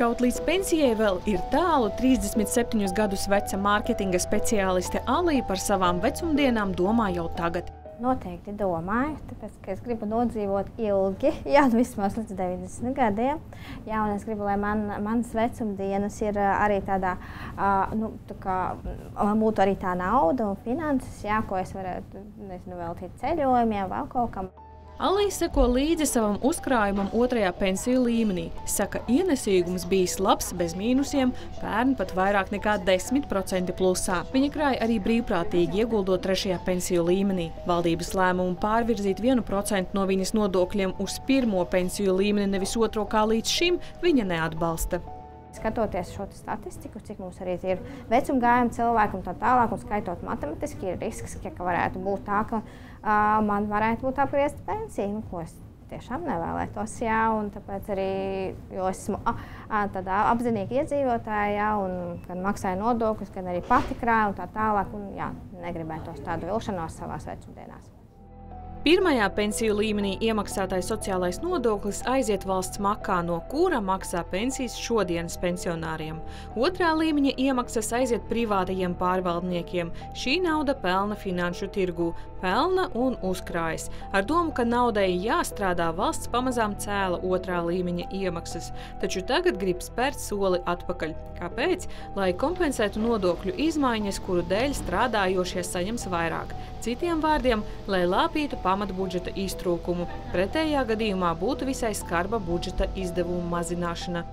Kaut līdz pensijai vēl ir tālu, 37 gadus veca mārketinga speciāliste Alīna par savām vecumdienām domā jau tagad. Noteikti domāju, tāpēc, ka es gribu nodzīvot ilgi, jā, vismaz līdz 90 gadiem. Jā, un es gribu, lai manas vecumdienas ir arī tādā, tā kā, man būtu arī tā nauda un finanses, jā, ko es varētu, nezinu, veltīt ceļojumiem, vēl kaut kam. Alijs seko līdzi savam uzkrājumam otrajā pensiju līmenī. Saka, ienesīgums bijis labs, bez mīnusiem, pērn pat vairāk nekā 10% plusā. Viņa krāja arī brīvprātīgi ieguldot trešajā pensiju līmenī. Valdības lēmumu pārvirzīt 1% no viņas nodokļiem uz pirmo pensiju līmeni, nevis otro kā līdz šim, viņa neatbalsta. Skatoties šo statistiku, cik mums arī ir vecumgājuma cilvēku un tā tālāk, un skaitot matematiski, ir risks, ka varētu būt tā, ka man varētu būt apgriezta pensija, ko es tiešām nevēlētos, jā, un tāpēc arī, jo esmu tādā apzinīga iedzīvotāja, jā, un gan maksāju nodokļus, gan arī pati krāju un tā tālāk, un jā, negribētos tādu vilšanos savās vecumdienās. Pirmajā pensiju līmenī iemaksātais sociālais nodoklis aiziet valsts makā, no kura maksā pensijas šodienas pensionāriem. Otrā līmeņa iemaksas aiziet privātajiem pārvaldniekiem. Šī nauda pelna finanšu tirgu, pelna un uzkrājas. Ar domu, ka naudai jāstrādā, valsts pamazām cēla otrā līmeņa iemaksas. Taču tagad grib spērt soli atpakaļ. Kāpēc? Lai kompensētu nodokļu izmaiņas, kuru dēļ strādājošie saņems vairāk. Citiem vārdiem, lai lāpītu pamatbudžeta iztrūkumu. Pretējā gadījumā būtu visai skarba budžeta izdevumu mazināšana.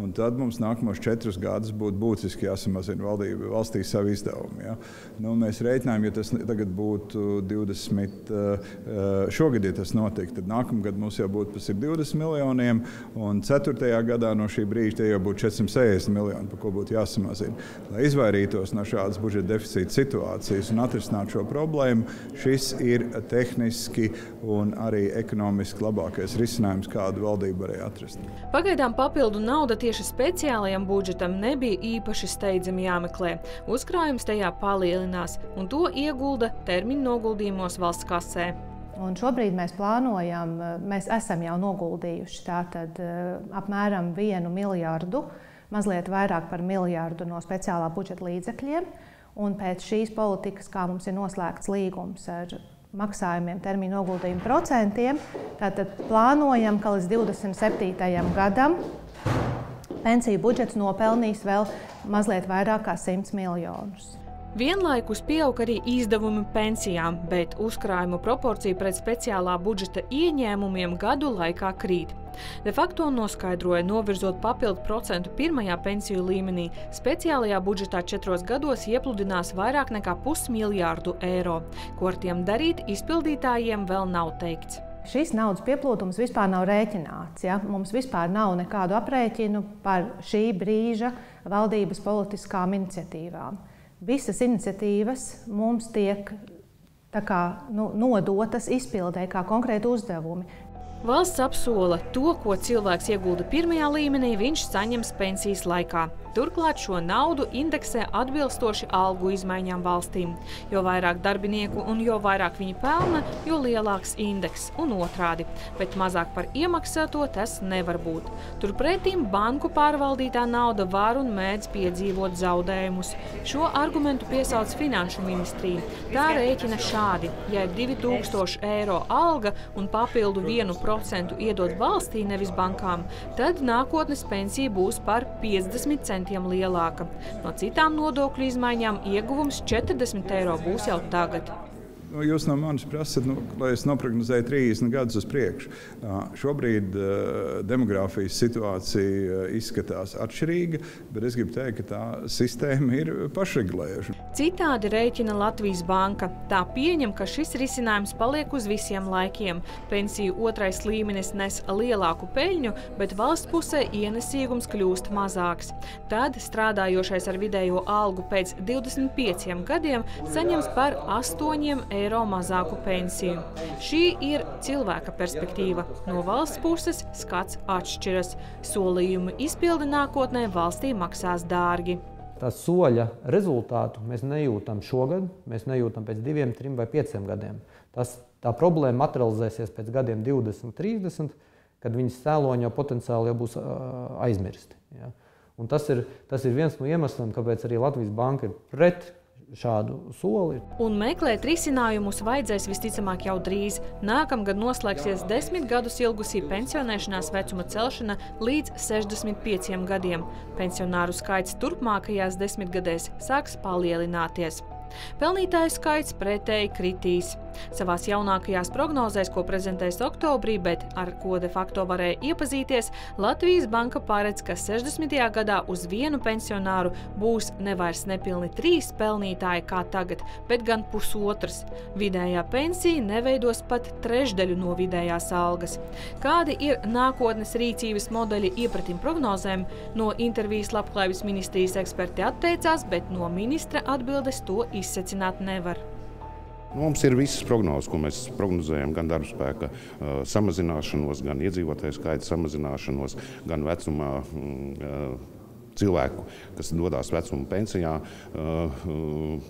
Un tad mums nākamos 4 gadus būtu būtiski jāsamazina valstī savu izdevumu. Ja? Nu, mēs rēķinājām, ja tas tagad būtu 20, šogad, ja tas notiek, tad nākamgad mums jau būtu par 120 miljoniem, un 4. gadā no šī brīža jau būtu 460 miljoni, par ko būtu jāsamazina. Lai izvairītos no šādas budžeta deficīta situācijas un atrisināt šo problēmu, šis ir tehniski un arī ekonomiski labākais risinājums, kādu valdība varēja atrast. Pagaidām papildu nauda tieši speciālajam budžetam nebija īpaši steidzami jāmeklē. Uzkrājums tajā palielinās, un to iegulda termiņu noguldījumos valsts kasē. Un šobrīd mēs plānojam, mēs esam jau noguldījuši tātad apmēram 1 miljardu, mazliet vairāk par 1 miljardu no speciālā budžeta līdzekļiem, un pēc šīs politikas, kā mums ir noslēgts līgums ar maksājumiem, termiņu noguldījumu procentiem, tātad plānojam, ka līdz 27. gadam pensiju budžets nopelnīs vēl mazliet vairāk kā 100 miljonus. Vienlaikus pieaug arī izdevumi pensijām, bet uzkrājumu proporcija pret speciālā budžeta ieņēmumiem gadu laikā krīt. De facto noskaidroja, novirzot papildu procentu pirmajā pensiju līmenī, speciālajā budžetā 4 gados iepludinās vairāk nekā 500 miljardu eiro, ko ar tiem darīt izpildītājiem vēl nav teikts. Šis naudas pieplūdums vispār nav rēķināts. Ja? Mums vispār nav nekādu aprēķinu par šī brīža valdības politiskām iniciatīvām. Visas iniciatīvas mums tiek tā kā, nodotas izpildē kā konkrēti uzdevumi. Valsts apsola to, ko cilvēks iegulda pirmajā līmenī, viņš saņems pensijas laikā. Turklāt šo naudu indeksē atbilstoši algu izmaiņām valstīm. Jo vairāk darbinieku un jo vairāk viņi pelna, jo lielāks indeks un otrādi. Bet mazāk par iemaksāto tas nevar būt. Turpretīm banku pārvaldītā nauda var un mēdz piedzīvot zaudējumus. Šo argumentu piesauc Finanšu ministrija. Tā rēķina šādi. Ja ir 2000 eiro alga un papildu 1% iedot valstī, nevis bankām, tad nākotnes pensija būs par 50 centiem lielāka. No citām nodokļu izmaiņām ieguvums 40 eiro būs jau tagad. Jūs no manis prasat, lai es noprognozēju 30 gadus uz priekšu. Šobrīd demogrāfijas situācija izskatās atšķirīga, bet es gribu teikt, ka tā sistēma ir pašregulējuša. Citādi rēķina Latvijas Banka. Tā pieņem, ka šis risinājums paliek uz visiem laikiem. Pensiju otrais līmenis nes lielāku peļņu, bet valsts pusē ienesīgums kļūst mazāks. Tad strādājošais ar vidējo algu pēc 25 gadiem saņems par 8 eiro mazāku pensiju. Šī ir cilvēka perspektīva. No valsts puses skats atšķiras. Solījumi izpildi nākotnē valstī maksās dārgi. Tā soļa rezultātu mēs nejūtam šogad, mēs nejūtam pēc 2, 3 vai 5 gadiem. Tā problēma materializēsies pēc gadiem 20, 30, kad viņas cēloņi jau potenciāli jau būs aizmirsti. Ja? Un tas ir viens no iemesliem, kāpēc arī Latvijas Banka ir pret šādu soli. Un meklēt risinājumus vajadzēs visticamāk jau drīz. Nākamgad noslēgsies 10 gadus ilgusī pensionēšanās vecuma celšana līdz 65 gadiem. Pensionāru skaits turpmākajās 10 gadēs sāks palielināties. Pelnītāju skaits pretēji kritīs. Savās jaunākajās prognozēs, ko prezentēs oktobrī, bet ar ko de facto varēja iepazīties, Latvijas Banka paredz, ka 60. gadā uz vienu pensionāru būs nevairs nepilni 3 pelnītāji kā tagad, bet gan 1,5. Vidējā pensija neveidos pat 1/3 no vidējās algas. Kādi ir nākotnes rīcības modeļi iepratim prognozēm? No intervijas Labklājības ministrijas eksperti atteicās, bet no ministra atbildes to izsecināt nevar. Mums ir visas prognozes, ko mēs prognozējam, gan darbspēka samazināšanos, gan iedzīvotāju skaita samazināšanos, gan vecumā cilvēku, kas dodās vecuma pensijā,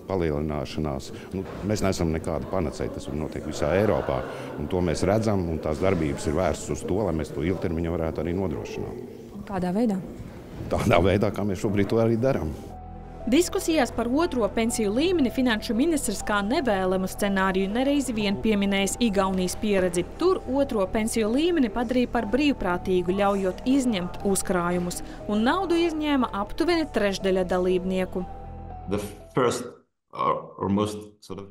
palielināšanās. Nu, mēs neesam nekāda panacei, tas notiek visā Eiropā. Un to mēs redzam, un tās darbības ir vērstas uz to, lai mēs to ilgtermiņā varētu arī nodrošināt. Kādā veidā? Tādā veidā, kā mēs šobrīd to arī darām. Diskusijās par otro pensiju līmeni finanšu ministrs kā nevēlamu scenāriju nereizi vien pieminējis Igaunijas pieredzi. Tur otro pensiju līmeni padarīja par brīvprātīgu, ļaujot izņemt uzkrājumus, un naudu izņēma aptuveni 1/3 dalībnieku.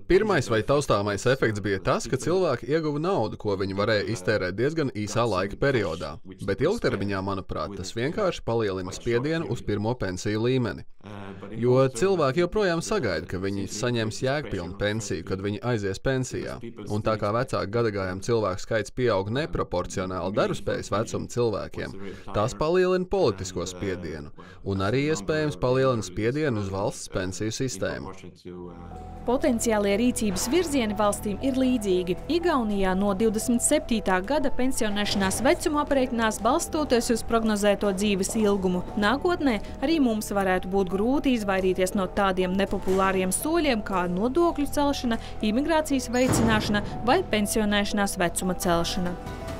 Pirmais vai taustāmais efekts bija tas, ka cilvēki ieguva naudu, ko viņi varēja iztērēt diezgan īsā laika periodā, bet ilgtermiņā, manuprāt, tas vienkārši palielina spiedienu uz pirmo pensiju līmeni. Jo cilvēki joprojām sagaida, ka viņi saņems jēgpilnu pensiju, kad viņi aizies pensijā. Un tā kā vecāku gadagājiem cilvēku skaits pieaug neproporcionāli darbspējas vecuma cilvēkiem, tas palielina politisko spiedienu un arī iespējams palielina spiedienu uz valsts pensiju sistēmu. Potenciālie rīcības virzieni valstīm ir līdzīgi. Igaunijā no 27. gada pensionēšanās vecumu aprēķinās balstoties uz prognozēto dzīves ilgumu. Nākotnē arī mums varētu būt grūti izvairīties no tādiem nepopulāriem soļiem kā nodokļu celšana, imigrācijas veicināšana vai pensionēšanās vecuma celšana.